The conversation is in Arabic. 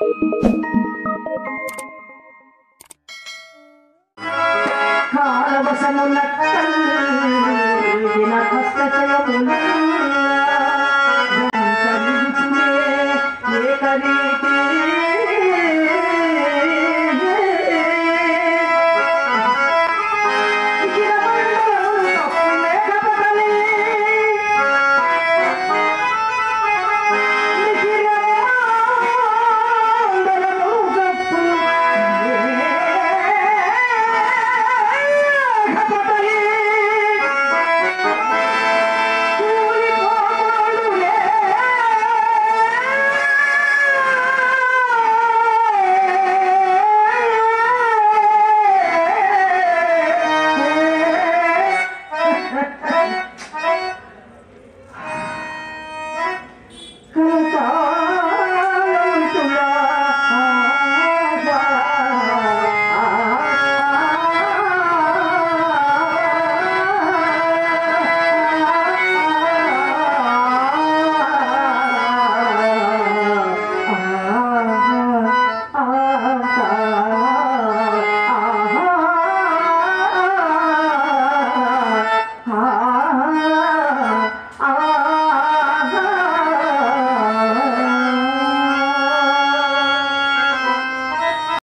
كان بسم الله